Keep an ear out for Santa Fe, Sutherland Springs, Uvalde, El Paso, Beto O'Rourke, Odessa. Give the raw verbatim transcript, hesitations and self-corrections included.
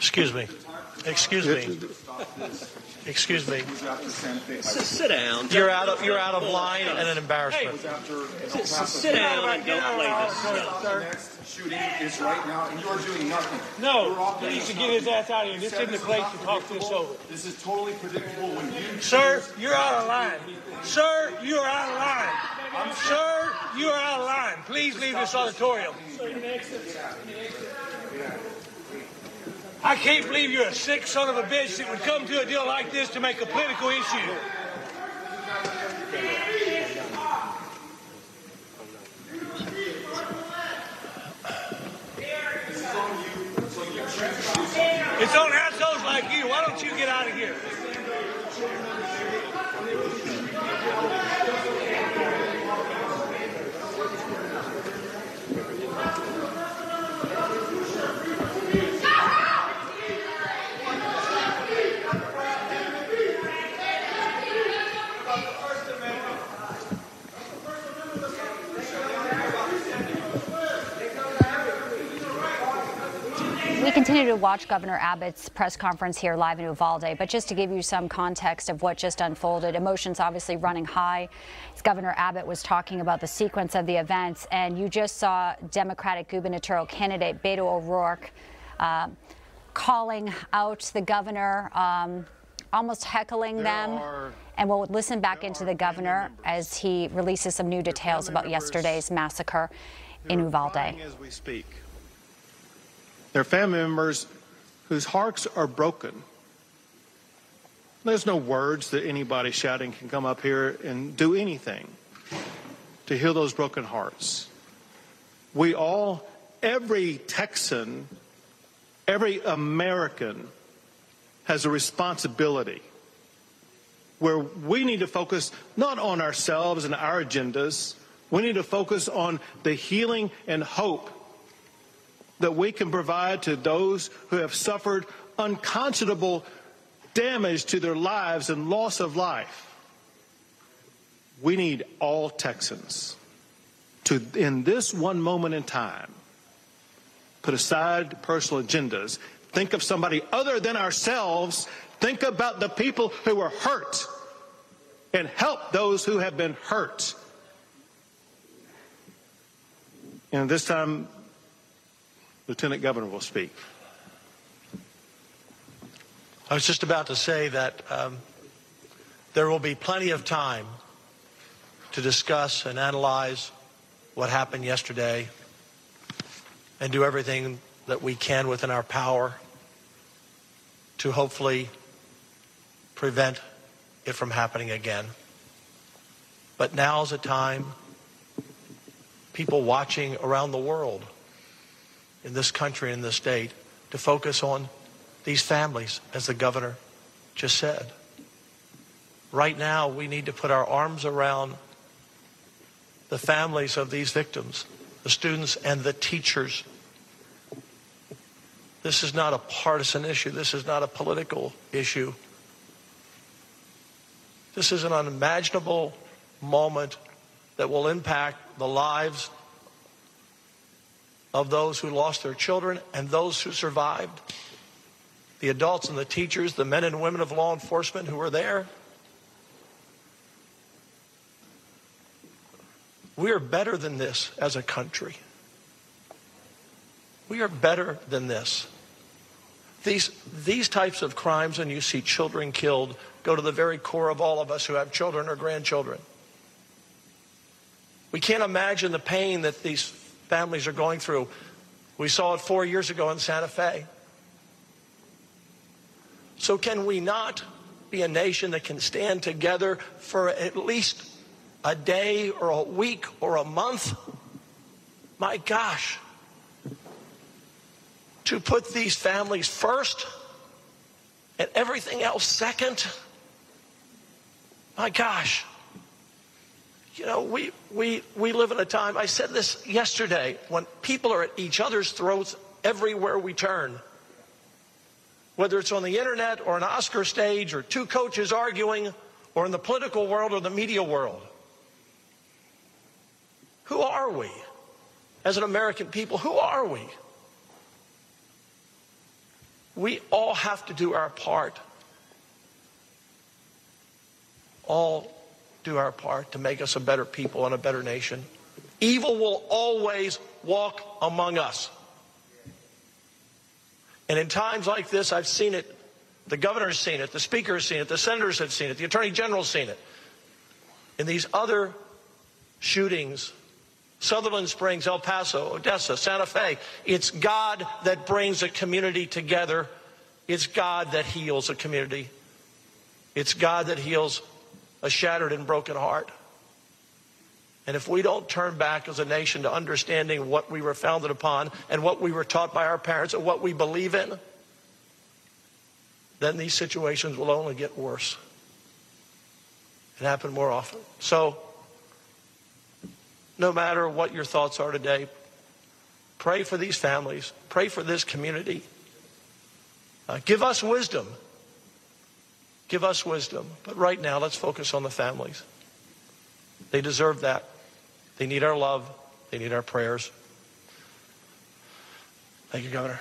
Excuse me. Excuse me. Excuse me. Sit down. You're out of you're out of line and an embarrassment. Hey, sit down and don't play this stuff. The next shooting is right now, and you're doing nothing. No, he needs to get his ass out of here. This isn't the place to talk this over. This is totally predictable. When you, sir, you're out of line. Sir, you're out of line. Sir, you're out of line. Please leave this auditorium. I can't believe you're a sick son of a bitch that would come to a deal like this to make a political issue. It's on assholes like you. Why don't you get out of here? We continue to watch Governor Abbott's press conference here live in Uvalde, but just to give you some context of what just unfolded, emotions obviously running high. As Governor Abbott was talking about the sequence of the events, and you just saw Democratic gubernatorial candidate Beto O'Rourke uh, calling out the governor, um, almost heckling there them. Are, and we'll listen back into the governor as he releases some new details about yesterday's massacre in Uvalde. As we speak. They're family members whose hearts are broken. There's no words that anybody shouting can come up here and do anything to heal those broken hearts. We all, every Texan, every American has a responsibility where we need to focus not on ourselves and our agendas. We need to focus on the healing and hope that we can provide to those who have suffered unconscionable damage to their lives and loss of life. We need all Texans to, in this one moment in time, put aside personal agendas, think of somebody other than ourselves, think about the people who were hurt, and help those who have been hurt. And this time, Lieutenant Governor will speak. I was just about to say that um, there will be plenty of time to discuss and analyze what happened yesterday and do everything that we can within our power to hopefully prevent it from happening again. But now's a time, people watching around the world, in this country, in this state, to focus on these families, as the governor just said. Right now, we need to put our arms around the families of these victims, the students and the teachers. This is not a partisan issue. This is not a political issue. This is an unimaginable moment that will impact the lives of those who lost their children and those who survived, the adults and the teachers, the men and women of law enforcement who were there. We are better than this as a country. We are better than this. These, these types of crimes, and you see children killed, go to the very core of all of us who have children or grandchildren. We can't imagine the pain that these families are going through. We saw it four years ago in Santa Fe. So can we not be a nation that can stand together for at least a day or a week or a month? My gosh, to put these families first and everything else second? My gosh. You know, we, we, we live in a time, I said this yesterday, when people are at each other's throats everywhere we turn. Whether it's on the internet or an Oscar stage or two coaches arguing or in the political world or the media world. Who are we as an American people? Who are we? We all have to do our part. All do our part to make us a better people and a better nation. Evil will always walk among us. And in times like this, I've seen it. The governor's seen it. The speaker has seen it. The senators have seen it. The attorney general's seen it. In these other shootings, Sutherland Springs, El Paso, Odessa, Santa Fe, it's God that brings a community together. It's God that heals a community. It's God that heals a shattered and broken heart. And if we don't turn back as a nation to understanding what we were founded upon and what we were taught by our parents and what we believe in, then these situations will only get worse and happen more often. So, no matter what your thoughts are today, pray for these families. Pray for this community. Uh, give us wisdom. Give us wisdom. But right now, let's focus on the families. They deserve that. They need our love. They need our prayers. Thank you, Governor.